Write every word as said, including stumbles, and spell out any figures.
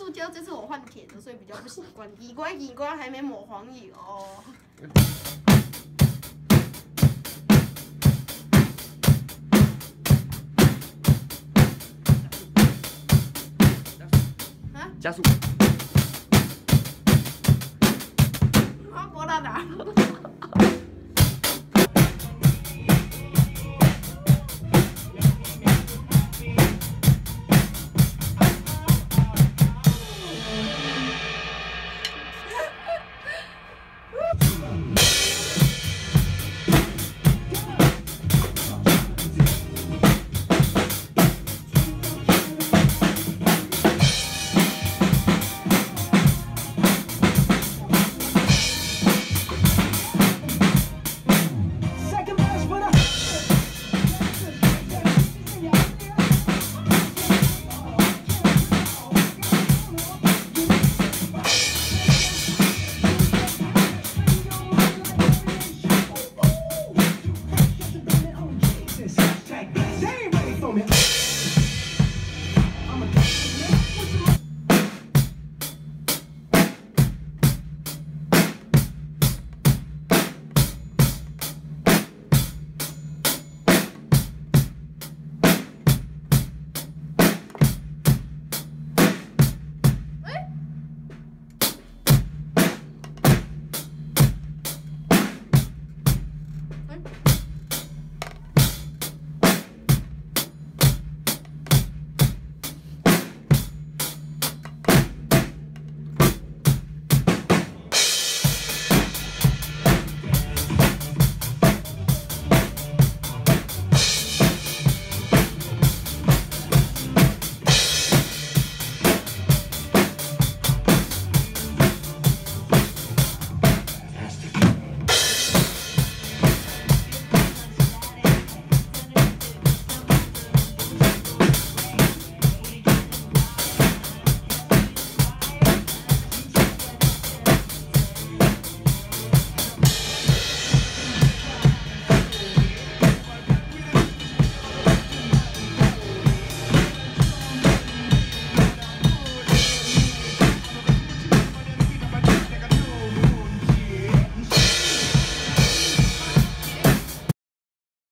塑胶，这次我换铁的，所以比较不习惯。乙瓜乙瓜还没抹黄油哦。啊？加速。啊，我打打。